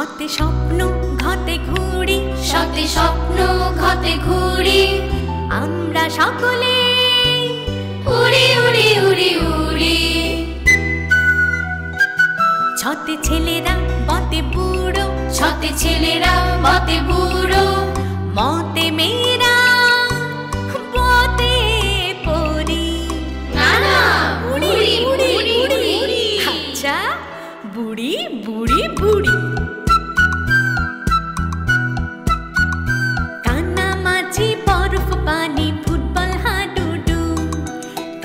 ঘটে স্বপ্ন ঘটে ঘুড়ি, ঘটে স্বপ্ন ঘটে ঘুড়ি, আমরা সকলে উড়ি উড়ি উড়ি উড়ি। ছতে ছেলেরা বটে বুড়ো, ছতে ছেলেরা বটে বুড়ো, মতে মেয়েরা বটে পরি। না না উড়ি উড়ি উড়ি উড়ি। আচ্ছা বুড়ি বুড়ি বুড়ি। কানামাছি বরফ পানি ফুটবল হাডুডু,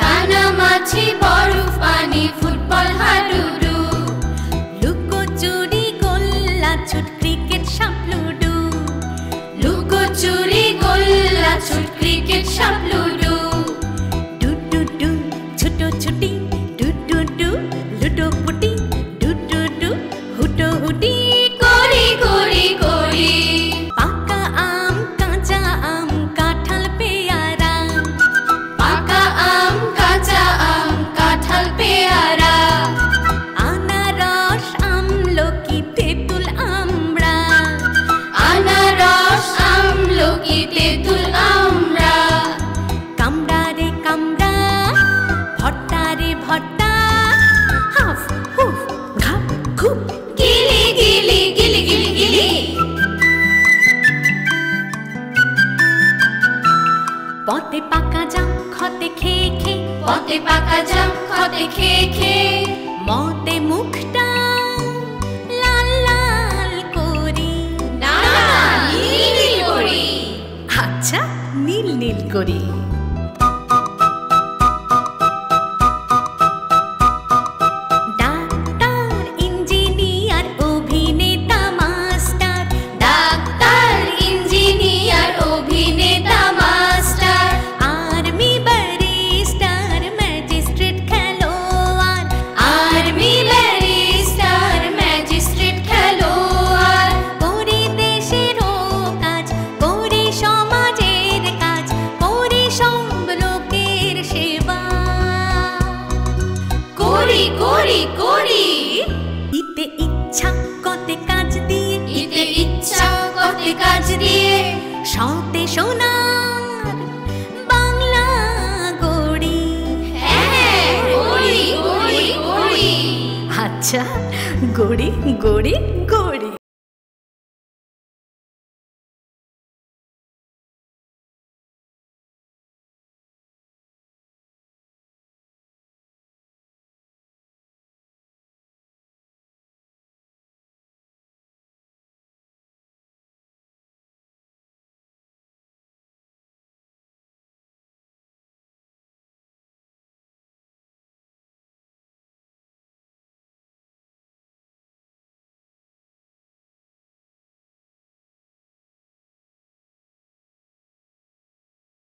কানামাছি বরফ পানি ফুটবল হাডুডু, লুকোচুরি গোল্লা ছুট ক্রিকেট সাপলুডু, লুকোচুরি গোল্লা ছুট ক্রিকেট সাপলুডু, ডুডু ডু ছুটো ছুটি, ডুডু ডু লুডো পুটি, ডুডু ডু হুটো হুটি, করি করি করি। पते पाका जाम खते खेये खेये, पते पाका जाम खते खेये खेये, मोते मुखटा लाल लाल कोरी। ना ना नील नील कोरी। अच्छा नील नील कोरी। गोड़ी गोड़ी।